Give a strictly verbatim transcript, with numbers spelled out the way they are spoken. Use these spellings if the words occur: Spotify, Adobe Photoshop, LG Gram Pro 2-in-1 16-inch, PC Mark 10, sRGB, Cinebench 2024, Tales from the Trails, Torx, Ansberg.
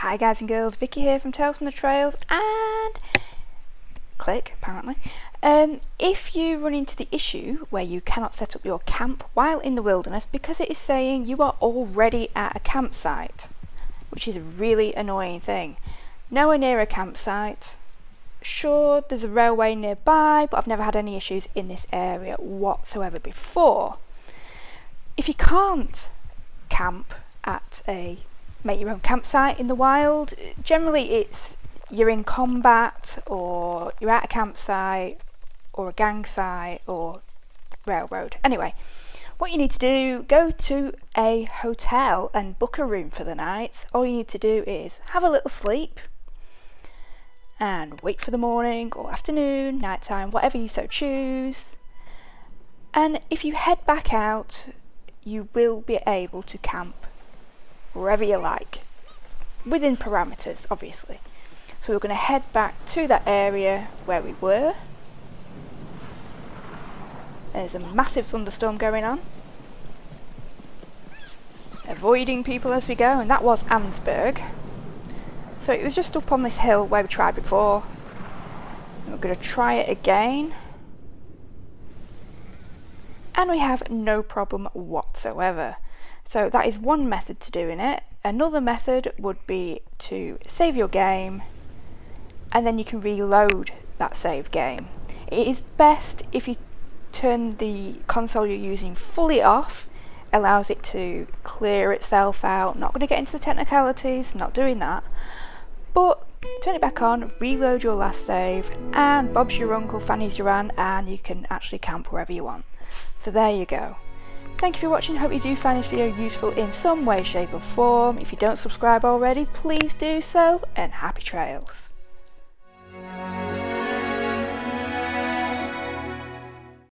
Hi guys and girls, Vicky here from Tales from the Trails and click apparently. Um, if you run into the issue where you cannot set up your camp while in the wilderness because it is saying you are already at a campsite, which is a really annoying thing. Nowhere near a campsite. Sure, there's a railway nearby, but I've never had any issues in this area whatsoever before. If you can't camp at a make your own campsite in the wild, generally it's you're in combat or you're at a campsite or a gang site or railroad. Anyway, what you need to do, go to a hotel and book a room for the night. All you need to do is have a little sleep and wait for the morning or afternoon, nighttime, whatever you so choose. And if you head back out, you will be able to camp wherever you like, within parameters obviously. So we're going to head back to that area where we were. There's a massive thunderstorm going on, avoiding people as we go, and that was Ansberg. So it was just up on this hill where we tried before, and we're going to try it again, and we have no problem whatsoever. So that is one method to doing it. Another method would be to save your game and then you can reload that save game. It is best if you turn the console you're using fully off, allows it to clear itself out. Not going to get into the technicalities, I'm not doing that. But turn it back on, reload your last save, and Bob's your uncle, Fanny's your aunt, and you can actually camp wherever you want. So there you go. Thank you for watching, hope you do find this video useful in some way, shape or form. If you don't subscribe already, please do so, and happy trails.